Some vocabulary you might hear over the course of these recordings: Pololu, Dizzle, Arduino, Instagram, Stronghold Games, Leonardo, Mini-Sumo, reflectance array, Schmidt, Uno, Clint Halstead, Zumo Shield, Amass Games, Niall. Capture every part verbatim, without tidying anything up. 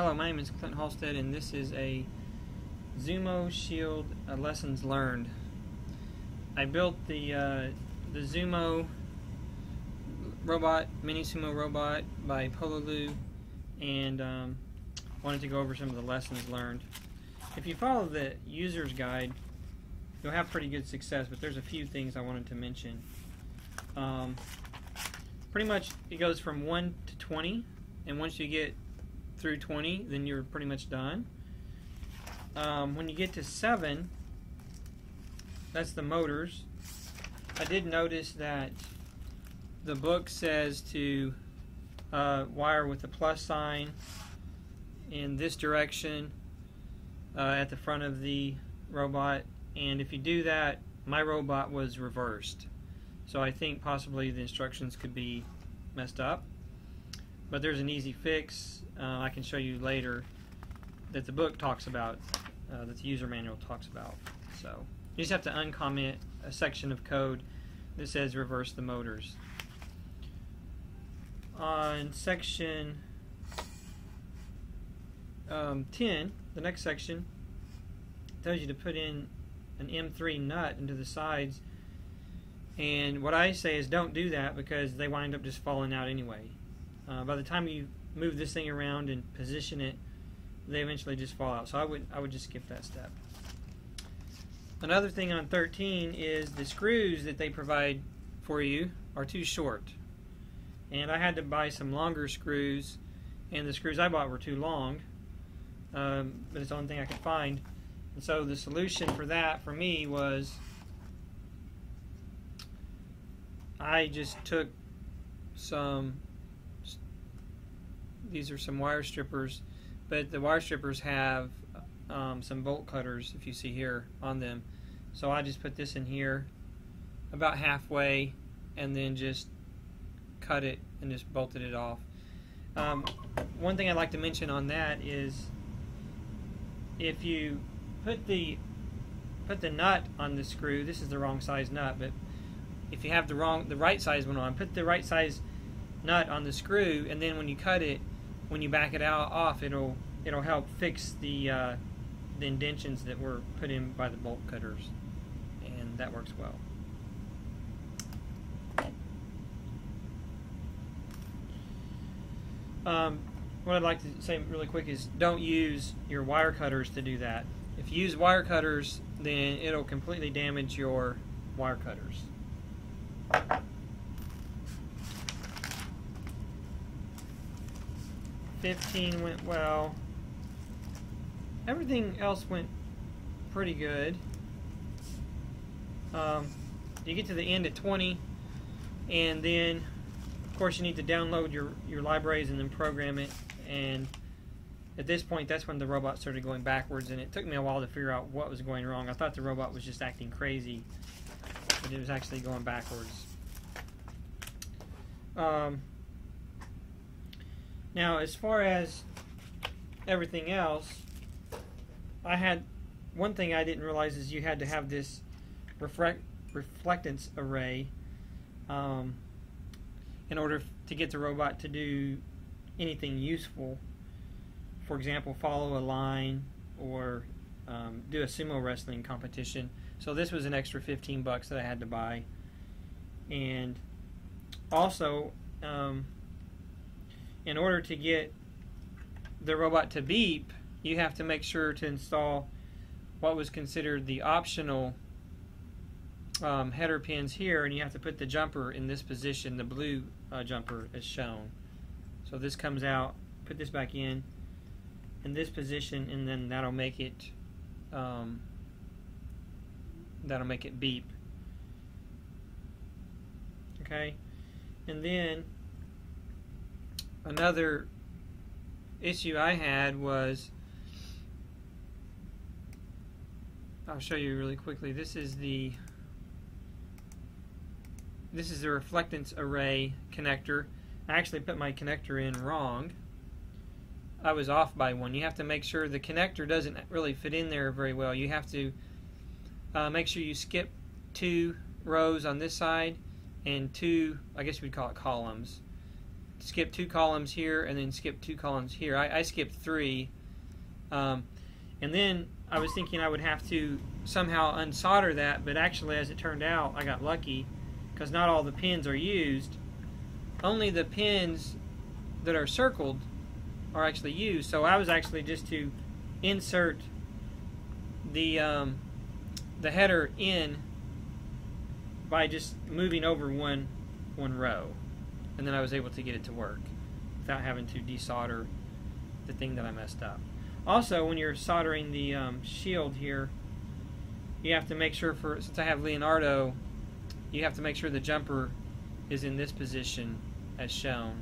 Hello, my name is Clint Halstead, and this is a Zumo Shield uh, Lessons Learned. I built the uh, the Zumo robot, mini Zumo robot by Pololu, and um, wanted to go over some of the lessons learned. If you follow the user's guide, you'll have pretty good success, but there's a few things I wanted to mention. Um, pretty much it goes from one to twenty, and once you get through twenty, then you're pretty much done. Um, when you get to seven, that's the motors. I did notice that the book says to uh, wire with the plus sign in this direction uh, at the front of the robot, and if you do that, my robot was reversed. So I think possibly the instructions could be messed up. But there's an easy fix uh, I can show you later that the book talks about, uh, that the user manual talks about. So you just have to uncomment a section of code that says reverse the motors. On section um, ten, the next section tells you to put in an M three nut into the sides, and what I say is don't do that because they wind up just falling out anyway. Uh, by the time you move this thing around and position it, they eventually just fall out. So I would I would just skip that step. Another thing on thirteen is the screws that they provide for you are too short, and I had to buy some longer screws, and the screws I bought were too long, um, but it's the only thing I could find. And so the solution for that for me was I just took some. These are some wire strippers, but the wire strippers have um, some bolt cutters, if you see here, on them. So I just put this in here about halfway and then just cut it and just bolted it off. Um, one thing I'd like to mention on that is if you put the put the nut on the screw, this is the wrong size nut, but if you have the wrong the right size one on, put the right size nut on the screw, and then when you cut it, when you back it out off, it'll it'll help fix the uh, the indentions that were put in by the bolt cutters, and that works well. Um, what I'd like to say really quick is don't use your wire cutters to do that. If you use wire cutters, then it'll completely damage your wire cutters. fifteen went well. Everything else went pretty good. Um, you get to the end at twenty, and then of course you need to download your, your libraries and then program it, and at this point that's when the robot started going backwards, and it took me a while to figure out what was going wrong. I thought the robot was just acting crazy, but it was actually going backwards. Um, Now, as far as everything else, I had one thing I didn't realize is you had to have this reflect, reflectance array um, in order to get the robot to do anything useful. For example, follow a line or um, do a sumo wrestling competition. So this was an extra fifteen bucks that I had to buy, and also. Um, In order to get the robot to beep, you have to make sure to install what was considered the optional um, header pins here, and you have to put the jumper in this position, the blue uh, jumper as shown. So this comes out, put this back in, in this position, and then that'll make it um, that'll make it beep. Okay, and then. Another issue I had was, I'll show you really quickly, this is the this is the reflectance array connector. I actually put my connector in wrong. I was off by one. You have to make sure the connector doesn't really fit in there very well. You have to uh, make sure you skip two rows on this side and two, I guess we'd call it columns. skip two columns here, and then skip two columns here. I, I skipped three. Um, and then I was thinking I would have to somehow unsolder that, but actually, as it turned out, I got lucky, because not all the pins are used. Only the pins that are circled are actually used. So I was actually just to insert the um, the header in by just moving over one one row, and then I was able to get it to work without having to desolder the thing that I messed up. Also, when you're soldering the um, shield here, you have to make sure, for since I have Leonardo, you have to make sure the jumper is in this position as shown,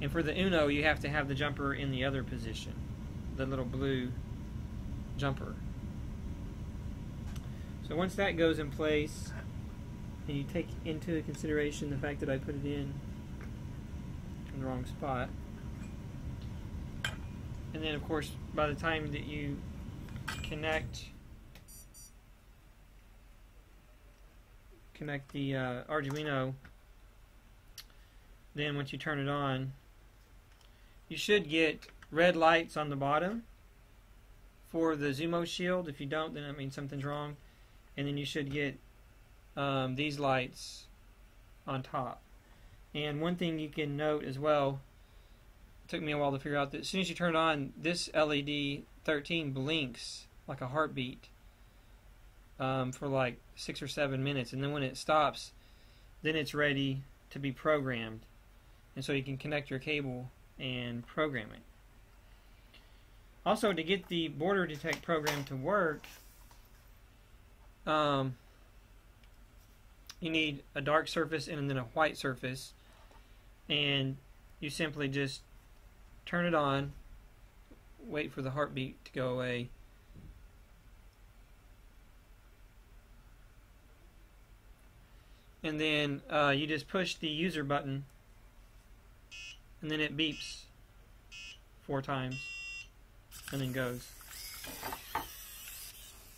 and for the Uno you have to have the jumper in the other position, the little blue jumper. So once that goes in place, and you take into consideration the fact that I put it in in the wrong spot, and then of course by the time that you connect connect the uh, Arduino, then once you turn it on, you should get red lights on the bottom for the Zumo Shield. If you don't, then that means something's wrong. And then you should get um, these lights on top. And one thing you can note as well, it took me a while to figure out, that as soon as you turn it on, this L E D thirteen blinks like a heartbeat um, for like six or seven minutes. And then when it stops, then it's ready to be programmed, and so you can connect your cable and program it. Also, to get the border detect program to work, um, you need a dark surface and then a white surface, and you simply just turn it on, wait for the heartbeat to go away, and then uh, you just push the user button, and then it beeps four times and then goes,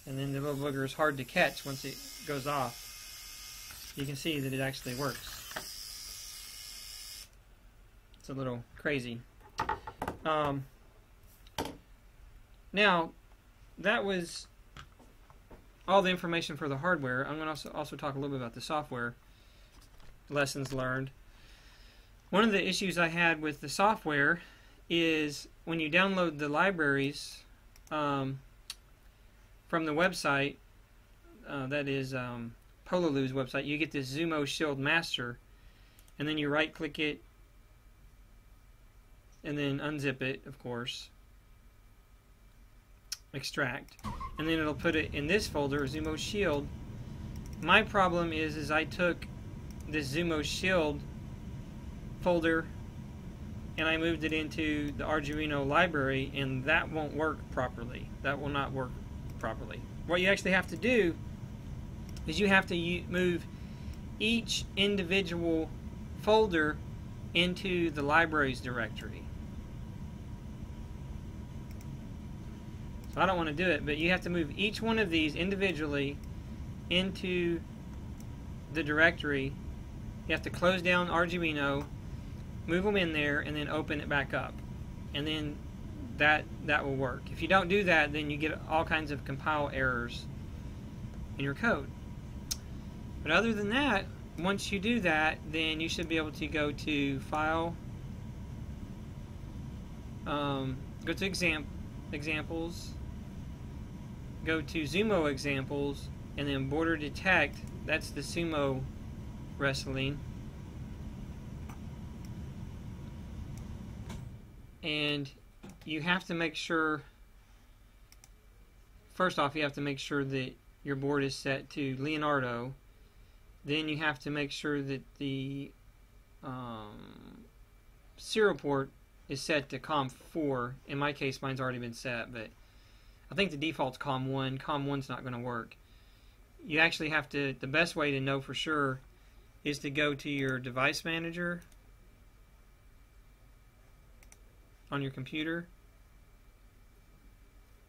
and then the little booger is hard to catch once it goes off. You can see that it actually works. It's a little crazy. Um, now that was all the information for the hardware. I'm going to also, also talk a little bit about the software lessons learned. One of the issues I had with the software is when you download the libraries um, from the website, uh, that is um, Pololu's website, you get this Zumo Shield Master, and then you right click it and then unzip it, of course, extract, and then it'll put it in this folder, Zumo Shield. My problem is is I took this Zumo Shield folder and I moved it into the Arduino library, and that won't work properly. That will not work properly. What you actually have to do is you have to move each individual folder into the libraries directory. So I don't want to do it, but you have to move each one of these individually into the directory. You have to close down Arduino, move them in there, and then open it back up, and then that that will work. If you don't do that, then you get all kinds of compile errors in your code. But other than that, once you do that, then you should be able to go to File, um, go to exam examples, go to Zumo Examples, and then Border Detect. That's the Sumo Wrestling. And you have to make sure, first off, you have to make sure that your board is set to Leonardo. Then you have to make sure that the um, serial port is set to COM four. In my case, mine's already been set, but I think the default's COM one. COM one's not going to work. You actually have to, the best way to know for sure is to go to your device manager on your computer.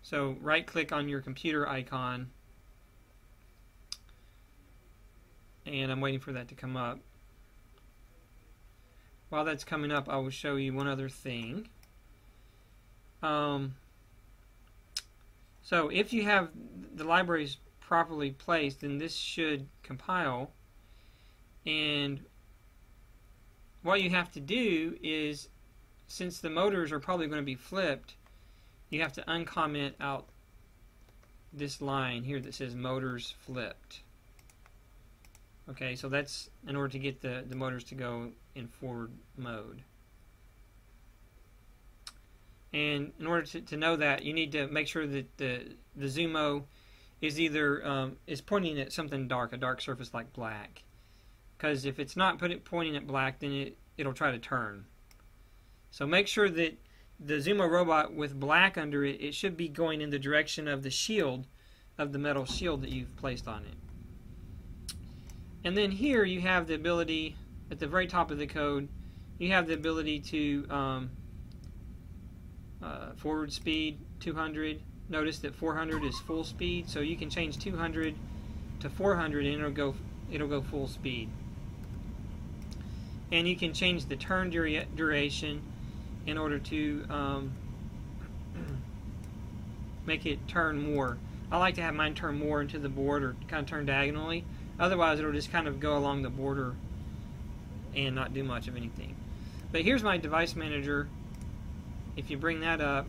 So right click on your computer icon, and I'm waiting for that to come up. while that's coming up, I will show you one other thing. Um, so if you have the libraries properly placed, then this should compile. And what you have to do is, since the motors are probably going to be flipped, you have to uncomment out this line here that says motors flipped. Okay, so that's in order to get the, the motors to go in forward mode. And in order to, to know that, you need to make sure that the, the Zumo is either um, is pointing at something dark, a dark surface like black. Because if it's not put it pointing at black, then it, it'll try to turn. So make sure that the Zumo robot with black under it, it should be going in the direction of the shield, of the metal shield that you've placed on it. And then here you have the ability, at the very top of the code, you have the ability to um, uh, forward speed two hundred. Notice that four hundred is full speed, so you can change two hundred to four hundred and it'll go, it'll go full speed. And you can change the turn dura duration in order to um, make it turn more. I like to have mine turn more into the board or kind of turn diagonally. Otherwise it'll just kind of go along the border and not do much of anything. But here's my device manager. If you bring that up,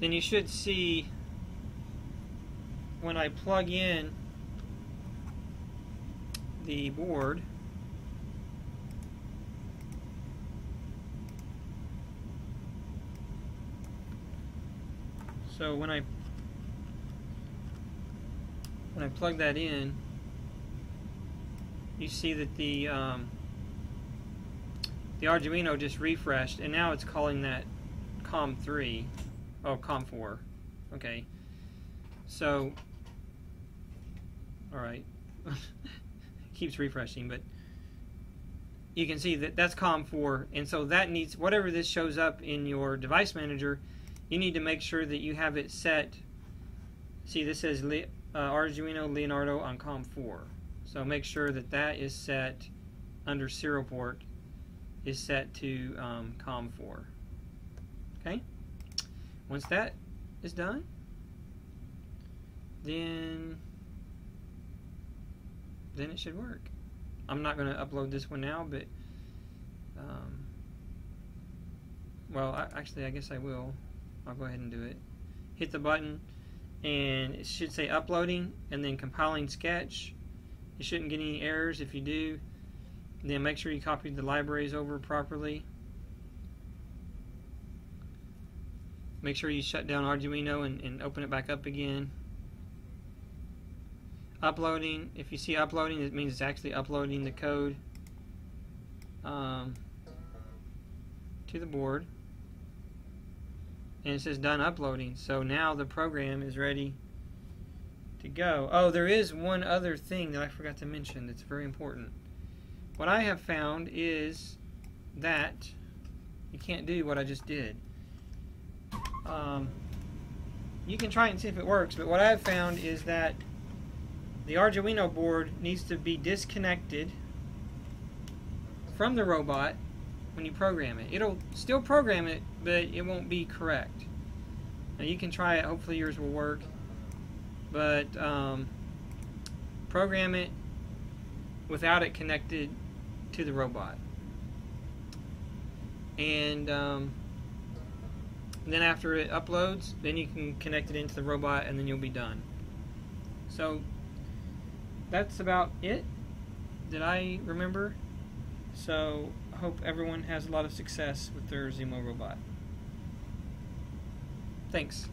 then you should see when I plug in the board, so when I when I plug that in, you see that the um, the Arduino just refreshed, and now it's calling that COM three, oh COM four, okay. So, all right, keeps refreshing, but you can see that that's COM four, and so that needs, whatever this shows up in your device manager, you need to make sure that you have it set. See, this says Le, uh, Arduino Leonardo on COM four, so make sure that that is set under serial port, is set to um, COM four. Okay, once that is done, then then it should work. I'm not going to upload this one now, but um, well, I, actually I guess I will. I'll go ahead and do it. Hit the button and it should say uploading and then compiling sketch. You shouldn't get any errors. If you do, then make sure you copied the libraries over properly. Make sure you shut down Arduino and, and open it back up again. Uploading, if you see uploading, it means it's actually uploading the code um, to the board. And it says done uploading, so now the program is ready to go. Oh, there is one other thing that I forgot to mention that's very important. What I have found is that you can't do what I just did. Um, you can try and see if it works, but what I have found is that the Arduino board needs to be disconnected from the robot when you program it. It'll still program it, but it won't be correct. Now you can try it, hopefully yours will work, but um, program it without it connected to the robot. And um, then after it uploads, then you can connect it into the robot and then you'll be done. So that's about it that I remember. So I hope everyone has a lot of success with their Zumo robot. Thanks.